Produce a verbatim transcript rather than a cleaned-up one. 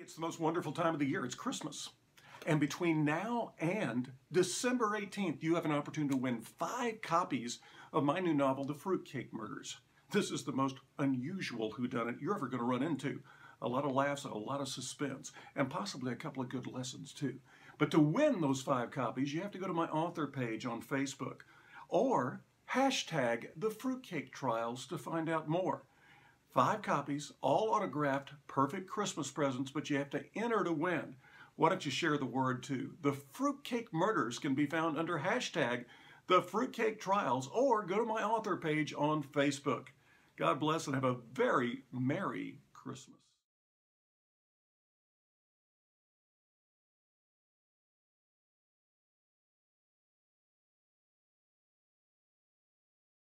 It's the most wonderful time of the year. It's Christmas. And between now and December eighteenth, you have an opportunity to win five copies of my new novel, The Fruitcake Murders. This is the most unusual whodunit you're ever going to run into. A lot of laughs, a lot of suspense, and possibly a couple of good lessons too. But to win those five copies, you have to go to my author page on Facebook or hashtag The Fruitcake Trials to find out more. Five copies, all autographed, perfect Christmas presents, but you have to enter to win. Why don't you share the word too? The Fruitcake Murders can be found under hashtag The Fruitcake Trials or go to my author page on Facebook. God bless and have a very Merry Christmas.